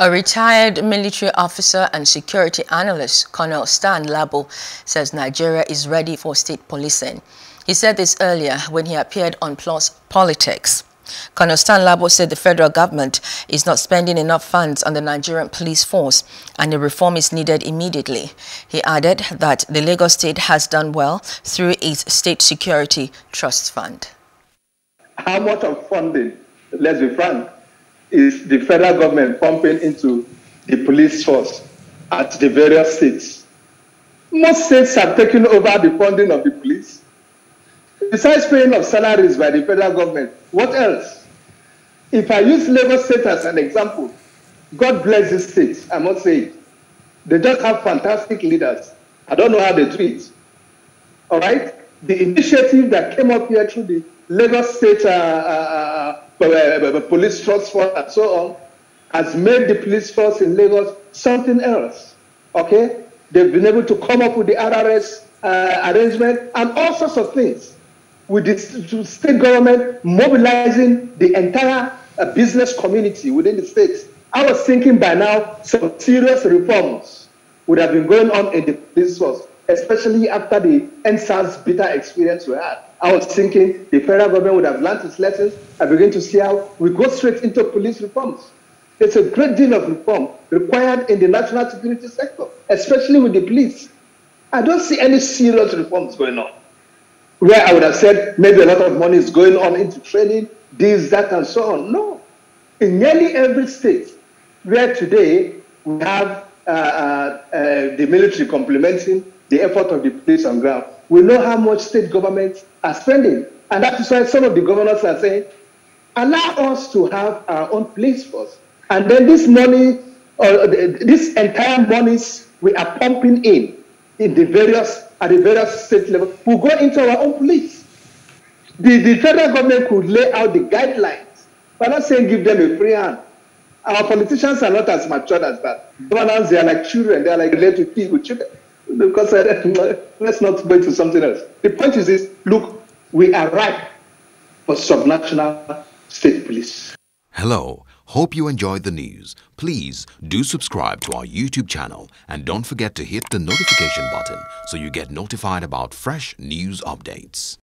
A retired military officer and security analyst, Colonel Stan-Labo, says Nigeria is ready for state policing. He said this earlier when he appeared on Plus Politics. Colonel Stan-Labo said the federal government is not spending enough funds on the Nigerian police force and a reform is needed immediately. He added that the Lagos state has done well through its State Security Trust Fund. How much of funding, let's be frank, is the federal government pumping into the police force at the various states? Most states have taken over the funding of the police. Besides paying of salaries by the federal government, what else? If I use Lagos State as an example, God bless this state, I must say it. They just have fantastic leaders. I don't know how they do it. All right? The initiative that came up here through the Lagos State police trust force and so on has made the police force in Lagos something else. Okay? They've been able to come up with the RRS arrangement and all sorts of things, with the state government mobilizing the entire business community within the states. I was thinking by now some serious reforms would have been going on in the police force, especially after the SARS bitter experience we had. I was thinking the federal government would have learned its lessons and begin to see how we go straight into police reforms. There's a great deal of reform required in the national security sector, especially with the police. I don't see any serious reforms going on, where I would have said maybe a lot of money is going on into training, this, that, and so on. No. In nearly every state where today we have the military complementing the effort of the police on ground, we know how much state governments are spending. And that is why some of the governors are saying, allow us to have our own police force. And then this money, or this entire monies we are pumping in the various, at the various state level, will go into our own police. The federal government could lay out the guidelines. We're not saying give them a free hand. Our politicians are not as mature as that. Governors, they are like children. They are like related with children. Because let's not go into something else. The point is this: look, we are ripe for subnational state police. Hello, hope you enjoyed the news. Please do subscribe to our YouTube channel and don't forget to hit the notification button so you get notified about fresh news updates.